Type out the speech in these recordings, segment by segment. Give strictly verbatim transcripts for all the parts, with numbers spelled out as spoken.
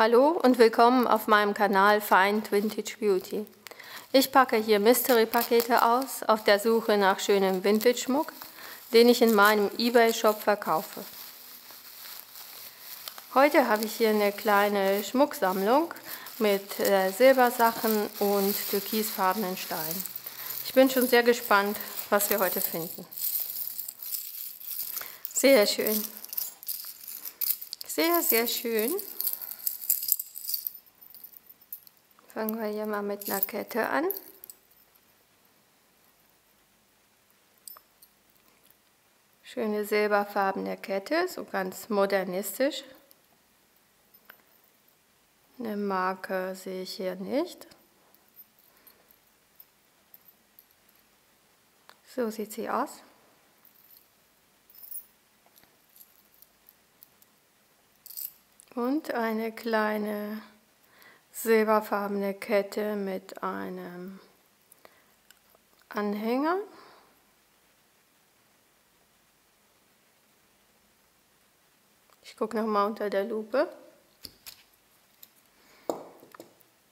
Hallo und willkommen auf meinem Kanal Find Vintage Beauty. Ich packe hier Mystery-Pakete aus, auf der Suche nach schönem Vintage-Schmuck, den ich in meinem eBay-Shop verkaufe. Heute habe ich hier eine kleine Schmucksammlung mit Silbersachen und türkisfarbenen Steinen. Ich bin schon sehr gespannt, was wir heute finden. Sehr schön. Sehr, sehr schön. Fangen wir hier mal mit einer Kette an. Schöne silberfarbene Kette, so ganz modernistisch. Eine Marke sehe ich hier nicht. So sieht sie aus. Und eine kleine silberfarbene Kette mit einem Anhänger. Ich gucke nochmal unter der Lupe.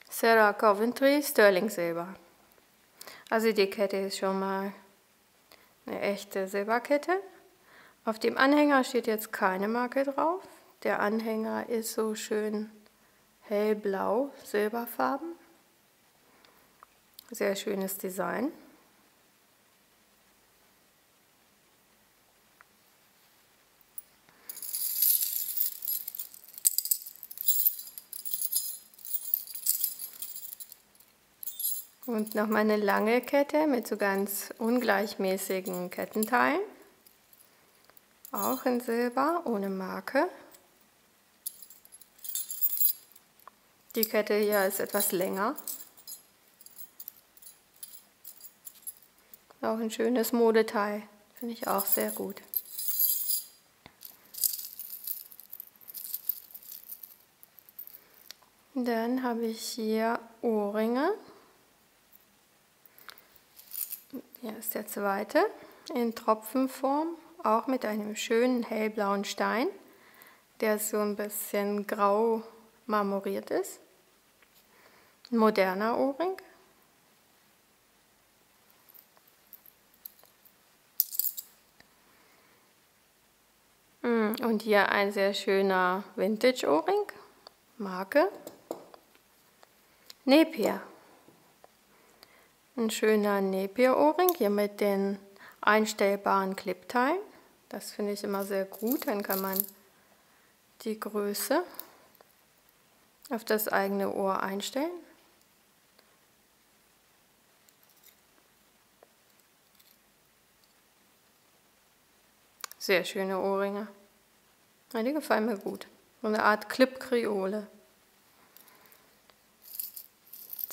Sarah Coventry, Sterling Silber. Also die Kette ist schon mal eine echte Silberkette. Auf dem Anhänger steht jetzt keine Marke drauf. Der Anhänger ist so schön hellblau, silberfarben. Sehr schönes Design. Und nochmal eine lange Kette mit so ganz ungleichmäßigen Kettenteilen. Auch in Silber, ohne Marke. Die Kette hier ist etwas länger. Auch ein schönes Modeteil. Finde ich auch sehr gut. Dann habe ich hier Ohrringe. Hier ist der zweite in Tropfenform, auch mit einem schönen hellblauen Stein, der so ein bisschen grau marmoriert ist. Ein moderner Ohrring. Und hier ein sehr schöner Vintage-Ohrring, Marke Napier. Ein schöner Napier-Ohrring, hier mit den einstellbaren Clipteilen. Das finde ich immer sehr gut, dann kann man die Größe auf das eigene Ohr einstellen. Sehr schöne Ohrringe. Ja, die gefallen mir gut. So eine Art Clip-Kreole.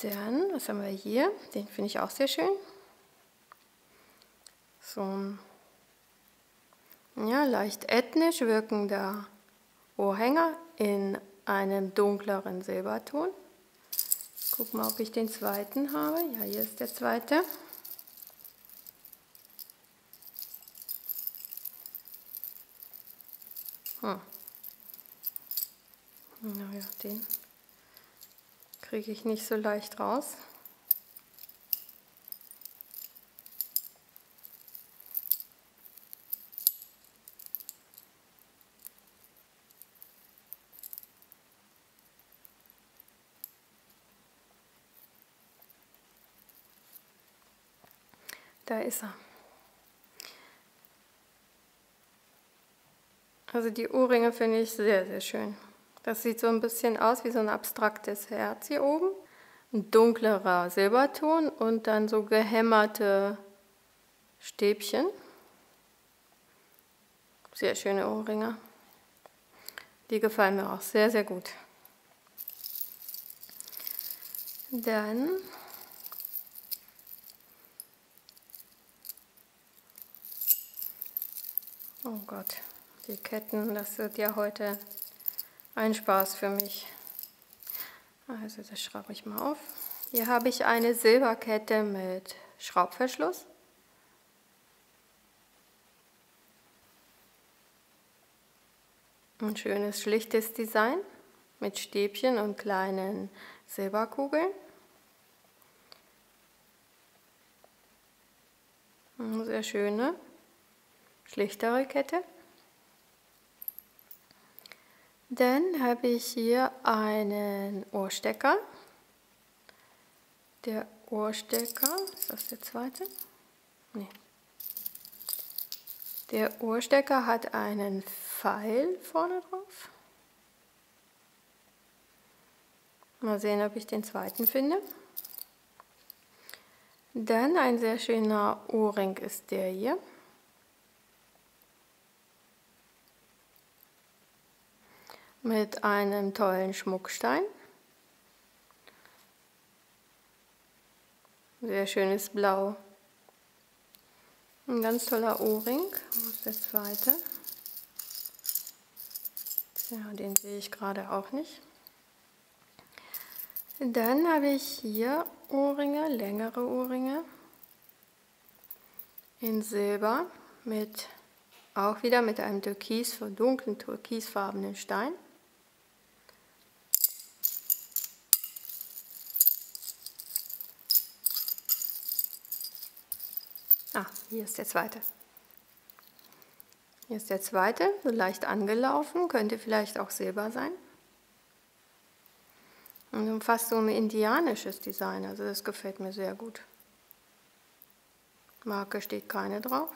Dann, was haben wir hier? Den finde ich auch sehr schön. So ein ja, leicht ethnisch wirkender Ohrhänger in einem dunkleren Silberton. Guck mal, ob ich den zweiten habe. Ja, hier ist der zweite. Hm. Na ja, den kriege ich nicht so leicht raus. Da ist er. Also die Ohrringe finde ich sehr, sehr schön. Das sieht so ein bisschen aus wie so ein abstraktes Herz hier oben. Ein dunklerer Silberton und dann so gehämmerte Stäbchen. Sehr schöne Ohrringe. Die gefallen mir auch sehr, sehr gut. Dann oh Gott, die Ketten, das wird ja heute ein Spaß für mich. Also das schraube ich mal auf. Hier habe ich eine Silberkette mit Schraubverschluss. Ein schönes, schlichtes Design. mit Stäbchen und kleinen Silberkugeln. Eine sehr schöne, schlichtere Kette. Dann habe ich hier einen Ohrstecker. Der Ohrstecker, ist das der zweite? Nee. Der Ohrstecker hat einen Pfeil vorne drauf. Mal sehen, ob ich den zweiten finde. Dann ein sehr schöner Ohrring ist der hier. Mit einem tollen Schmuckstein. Sehr schönes Blau. Ein ganz toller Ohrring. Das ist der zweite. Ja, den sehe ich gerade auch nicht. Dann habe ich hier Ohrringe, längere Ohrringe in Silber mit, auch wieder mit einem türkis, dunklen türkisfarbenen Stein. Ah, hier ist der zweite. Hier ist der zweite, so leicht angelaufen, könnte vielleicht auch Silber sein. Und fast so ein indianisches Design, also das gefällt mir sehr gut. Marke steht keine drauf.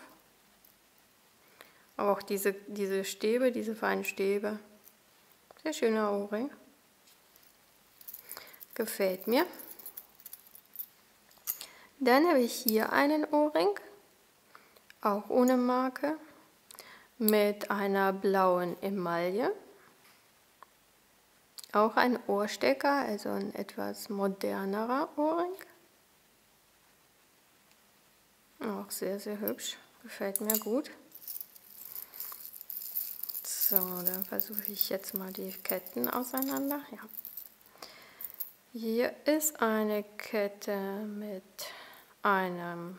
Aber auch diese, diese Stäbe, diese feinen Stäbe. Sehr schöner Ohrring. Gefällt mir. Dann habe ich hier einen Ohrring, auch ohne Marke, mit einer blauen Emaille. Auch ein Ohrstecker, also ein etwas modernerer Ohrring. Auch sehr, sehr hübsch. Gefällt mir gut. So, dann versuche ich jetzt mal die Ketten auseinander. Ja. Hier ist eine Kette mit einem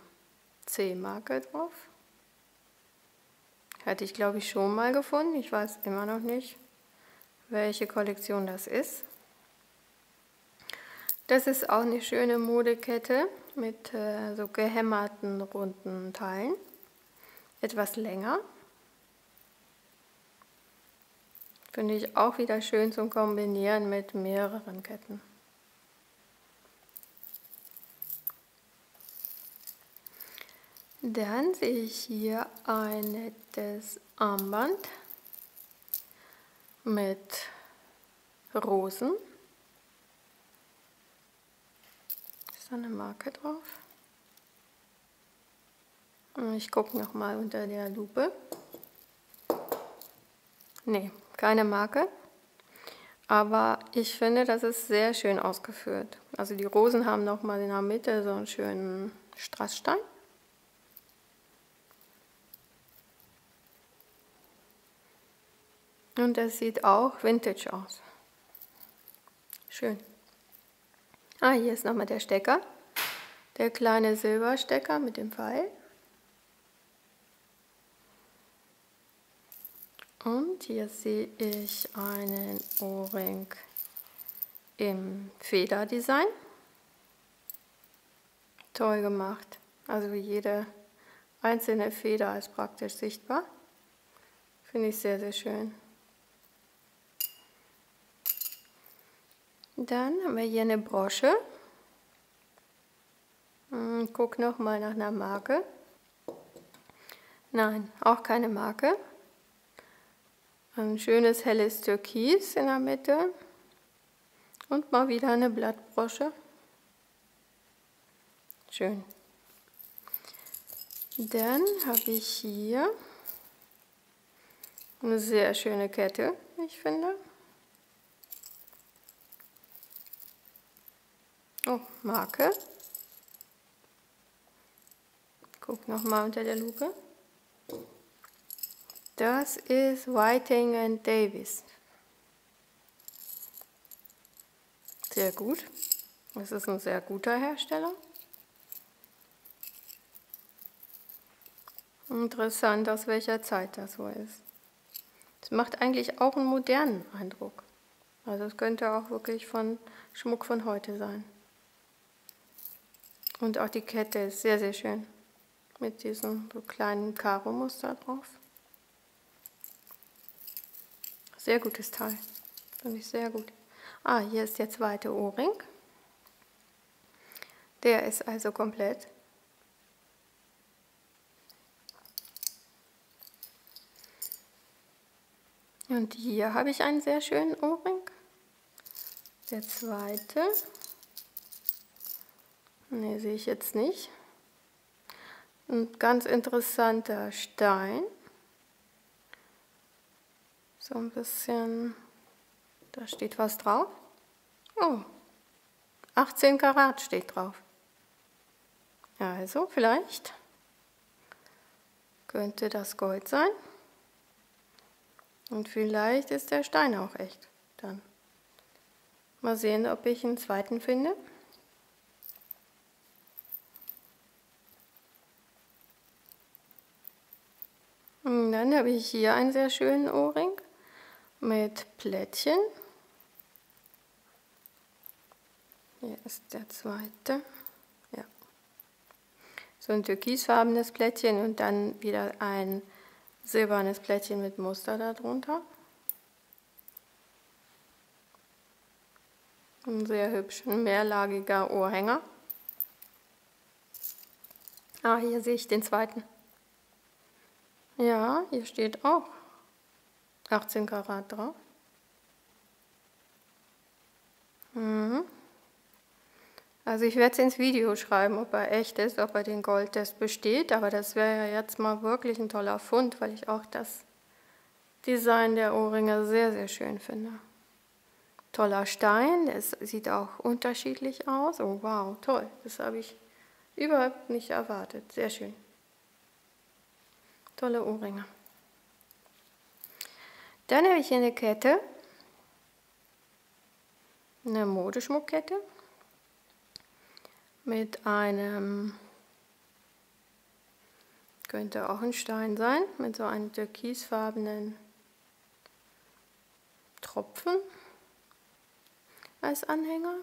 C-Marke drauf. Hatte ich, glaube ich, schon mal gefunden. Ich weiß immer noch nicht, welche Kollektion das ist. Das ist auch eine schöne Modekette mit äh, so gehämmerten runden Teilen. Etwas länger. Finde ich auch wieder schön zum Kombinieren mit mehreren Ketten. Dann sehe ich hier ein nettes Armband mit Rosen. Ist da eine Marke drauf? Ich gucke nochmal unter der Lupe. Nee, keine Marke. Aber ich finde, das ist sehr schön ausgeführt. Also die Rosen haben nochmal in der Mitte so einen schönen Strassstein. Und das sieht auch vintage aus. Schön. Ah, hier ist nochmal der Stecker. Der kleine Silberstecker mit dem Pfeil. Und hier sehe ich einen Ohrring im Federdesign. Toll gemacht. Also jede einzelne Feder ist praktisch sichtbar. Finde ich sehr, sehr schön. Dann haben wir hier eine Brosche. Guck noch mal nach einer Marke. Nein, auch keine Marke. Ein schönes helles Türkis in der Mitte. Und mal wieder eine Blattbrosche. Schön. Dann habe ich hier eine sehr schöne Kette, ich finde. Oh, Marke. Guck nochmal unter der Lupe. Das ist Whiting and Davis. Sehr gut. Das ist ein sehr guter Hersteller. Interessant, aus welcher Zeit das wohl ist. Das macht eigentlich auch einen modernen Eindruck. Also es könnte auch wirklich von Schmuck von heute sein. Und auch die Kette ist sehr, sehr schön. Mit diesem so kleinen Karo-Muster drauf. Sehr gutes Teil. Finde ich sehr gut. Ah, hier ist der zweite Ohrring. Der ist also komplett. Und hier habe ich einen sehr schönen Ohrring. Der zweite. Ne, sehe ich jetzt nicht. Ein ganz interessanter Stein. So ein bisschen, da steht was drauf. Oh, achtzehn Karat steht drauf. Ja, also vielleicht könnte das Gold sein. Und vielleicht ist der Stein auch echt. Dann mal sehen, ob ich einen zweiten finde. Und dann habe ich hier einen sehr schönen Ohrring mit Plättchen. Hier ist der zweite. Ja. So ein türkisfarbenes Plättchen und dann wieder ein silbernes Plättchen mit Muster darunter. Ein sehr hübscher, mehrlagiger Ohrhänger. Ah, hier sehe ich den zweiten. Ja, hier steht auch achtzehn Karat drauf. Mhm. Also ich werde es ins Video schreiben, ob er echt ist, ob er den Goldtest besteht. Aber das wäre ja jetzt mal wirklich ein toller Fund, weil ich auch das Design der Ohrringe sehr, sehr schön finde. Toller Stein, der sieht auch unterschiedlich aus. Oh wow, toll, das habe ich überhaupt nicht erwartet. Sehr schön. Tolle Ohrringe. Dann habe ich hier eine Kette, eine Modeschmuckkette mit einem, könnte auch ein Stein sein, mit so einem türkisfarbenen Tropfen als Anhänger.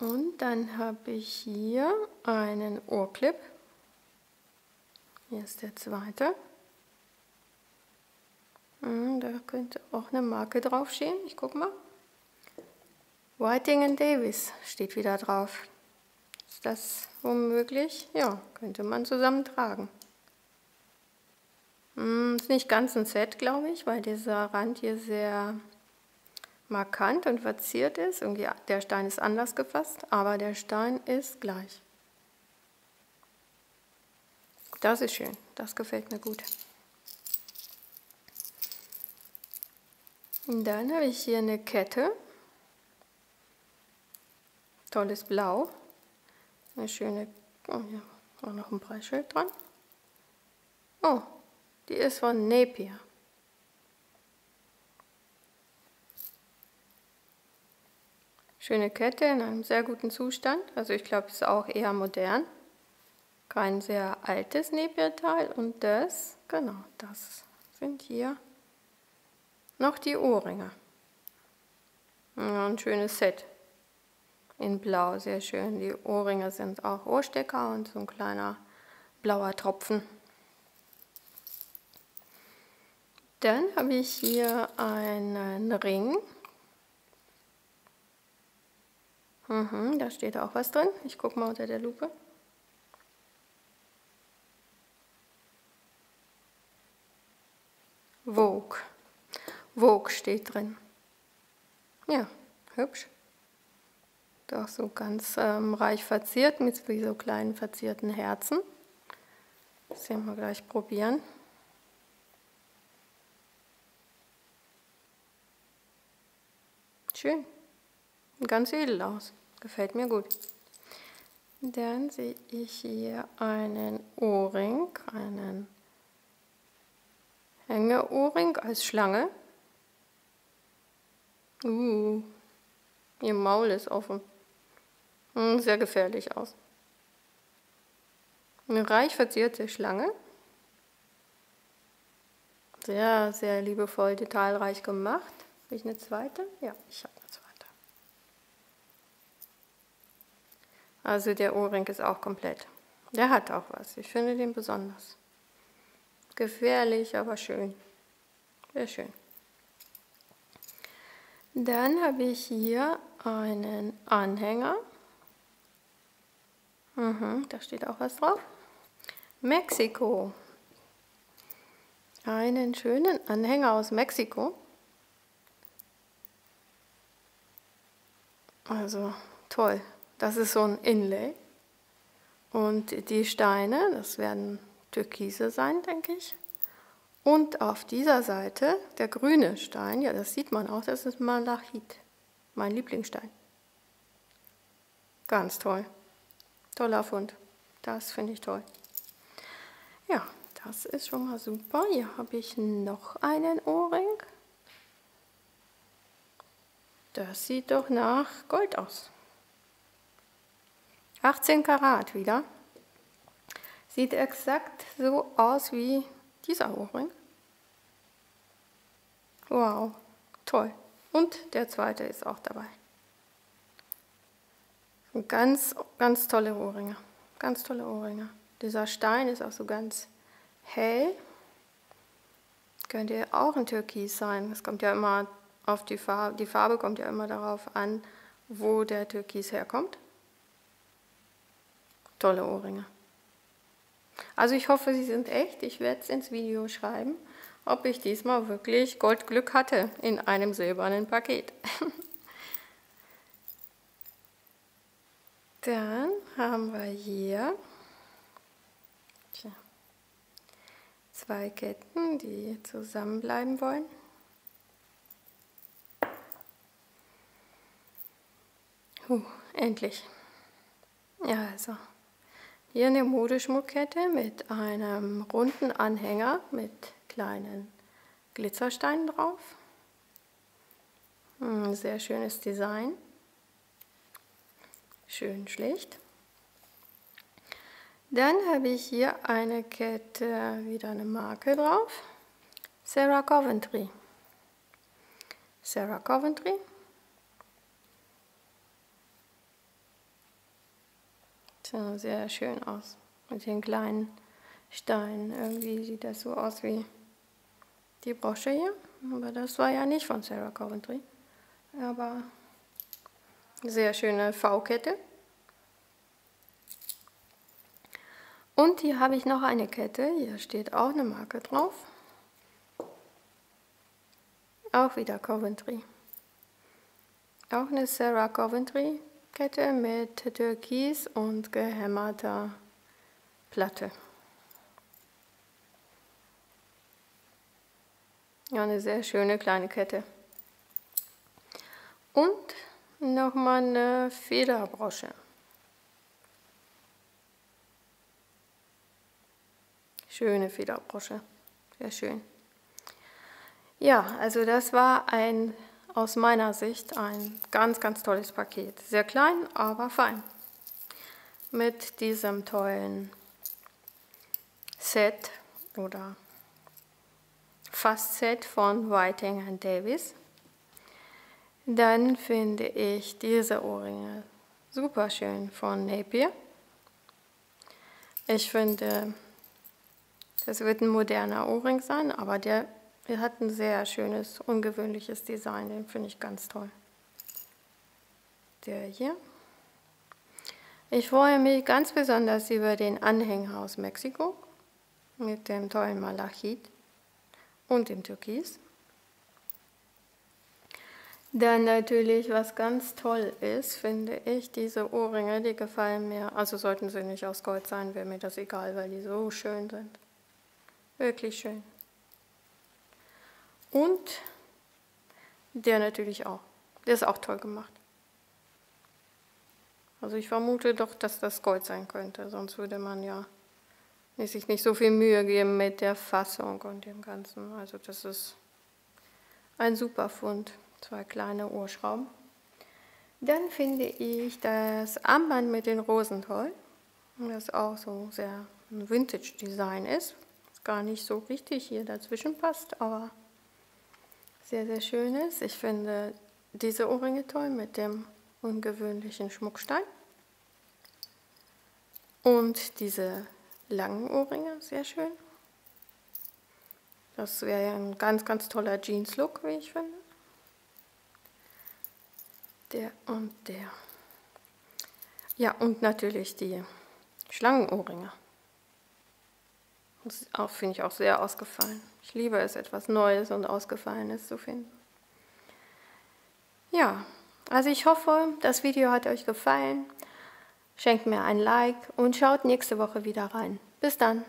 Und dann habe ich hier einen Ohrclip. Hier ist der zweite. Da könnte auch eine Marke draufstehen. Ich guck mal. Whiting and Davis steht wieder drauf. Ist das womöglich? Ja, könnte man zusammen tragen. Ist nicht ganz ein Set, glaube ich, weil dieser Rand hier sehr markant und verziert ist. Irgendwie der Stein ist anders gefasst, aber der Stein ist gleich. Das ist schön, das gefällt mir gut. Und dann habe ich hier eine Kette. Tolles Blau. Eine schöne, oh ja, auch noch ein Preisschild dran. Oh, die ist von Napier. Schöne Kette in einem sehr guten Zustand. Also ich glaube, es ist auch eher modern. Kein sehr altes Napier-Teil und das, genau, das sind hier noch die Ohrringe. Ja, ein schönes Set in Blau, sehr schön. Die Ohrringe sind auch Ohrstecker und so ein kleiner blauer Tropfen. Dann habe ich hier einen Ring. Mhm, da steht auch was drin. Ich gucke mal unter der Lupe. Vogue. Vogue steht drin. Ja, hübsch. Doch so ganz ähm, reich verziert mit wie so kleinen verzierten Herzen. Das werden wir gleich probieren. Schön. Ganz edel aus. Gefällt mir gut. Dann sehe ich hier einen Ohrring, einen Hängeohrring als Schlange. Uh, ihr Maul ist offen. Sehr gefährlich aus. Eine reich verzierte Schlange. Sehr, sehr liebevoll, detailreich gemacht. Habe ich eine zweite? Ja, ich habe eine zweite. Also der Ohrring ist auch komplett. Der hat auch was. Ich finde den besonders. Gefährlich, aber schön. Sehr schön. Dann habe ich hier einen Anhänger. Mhm, da steht auch was drauf. Mexiko. Einen schönen Anhänger aus Mexiko. Also toll. Das ist so ein Inlay. Und die Steine, das werden Türkise sein, denke ich. Und auf dieser Seite der grüne Stein, ja, das sieht man auch, das ist Malachit, mein Lieblingsstein. Ganz toll. Toller Fund. Das finde ich toll. Ja, das ist schon mal super. Hier habe ich noch einen Ohrring. Das sieht doch nach Gold aus. achtzehn Karat wieder. Sieht exakt so aus wie dieser Ohrring. Wow, toll. Und der zweite ist auch dabei. Ganz, ganz tolle Ohrringe. Ganz tolle Ohrringe. Dieser Stein ist auch so ganz hell. Könnte ja auch ein Türkis sein. Es kommt ja immer auf die Farbe. Die Farbe kommt ja immer darauf an, wo der Türkis herkommt. Tolle Ohrringe. Also ich hoffe, sie sind echt. Ich werde es ins Video schreiben, ob ich diesmal wirklich Goldglück hatte in einem silbernen Paket. Dann haben wir hier zwei Ketten, die zusammenbleiben wollen. Huh, endlich. Ja, also. Hier eine Modeschmuckkette mit einem runden Anhänger mit kleinen Glitzersteinen drauf. Ein sehr schönes Design. Schön schlicht. Dann habe ich hier eine Kette, wieder eine Marke drauf. Sarah Coventry. Sarah Coventry. Sieht sehr schön aus. Mit den kleinen Steinen. Irgendwie sieht das so aus wie die Brosche hier. Aber das war ja nicht von Sarah Coventry. Aber sehr schöne V-Kette. Und hier habe ich noch eine Kette. Hier steht auch eine Marke drauf. Auch wieder Coventry. Auch eine Sarah Coventry Kette mit Türkis und gehämmerter Platte. Ja, eine sehr schöne kleine Kette. Und nochmal eine Federbrosche. Schöne Federbrosche. Sehr schön. Ja, also das war ein, aus meiner Sicht, ein ganz, ganz tolles Paket. Sehr klein, aber fein. Mit diesem tollen Set oder Fast-Set von Whiting and Davis. Dann finde ich diese Ohrringe super schön von Napier. Ich finde, das wird ein moderner Ohrring sein, aber der hat ein sehr schönes, ungewöhnliches Design. Den finde ich ganz toll. Der hier. Ich freue mich ganz besonders über den Anhänger aus Mexiko mit dem tollen Malachit und dem Türkis. Dann natürlich, was ganz toll ist, finde ich, diese Ohrringe, die gefallen mir. Also sollten sie nicht aus Gold sein, wäre mir das egal, weil die so schön sind. Wirklich schön. Und der natürlich auch. Der ist auch toll gemacht. Also ich vermute doch, dass das Gold sein könnte. Sonst würde man ja sich nicht so viel Mühe geben mit der Fassung und dem Ganzen. Also das ist ein super Fund. Zwei kleine Ohrschrauben. Dann finde ich das Armband mit den Rosen toll. Das auch so sehr ein Vintage-Design ist. gar nicht so richtig hier dazwischen passt, aber sehr, sehr schön ist. Ich finde diese Ohrringe toll mit dem ungewöhnlichen Schmuckstein. Und diese langen Ohrringe, sehr schön. Das wäre ja ein ganz, ganz toller Jeans-Look, wie ich finde. Der und der. Ja, und natürlich die Schlangenohrringe. Das auch finde ich auch sehr ausgefallen. Ich liebe es, etwas Neues und Ausgefallenes zu finden. Ja, also ich hoffe, das Video hat euch gefallen. Schenkt mir ein Like und schaut nächste Woche wieder rein. Bis dann!